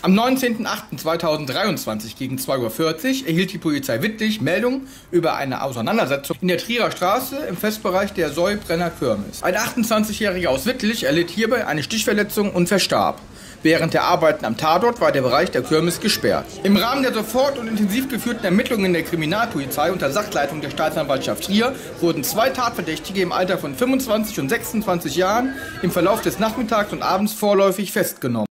Am 19.08.2023 gegen 2:40 Uhr erhielt die Polizei Wittlich Meldung über eine Auseinandersetzung in der Trierer Straße im Festbereich der Säubrennerkirmes. Ein 28-Jähriger aus Wittlich erlitt hierbei eine Stichverletzung und verstarb. Während der Arbeiten am Tatort war der Bereich der Kirmes gesperrt. Im Rahmen der sofort und intensiv geführten Ermittlungen der Kriminalpolizei unter Sachleitung der Staatsanwaltschaft Trier wurden zwei Tatverdächtige im Alter von 25 und 26 Jahren im Verlauf des Nachmittags und Abends vorläufig festgenommen.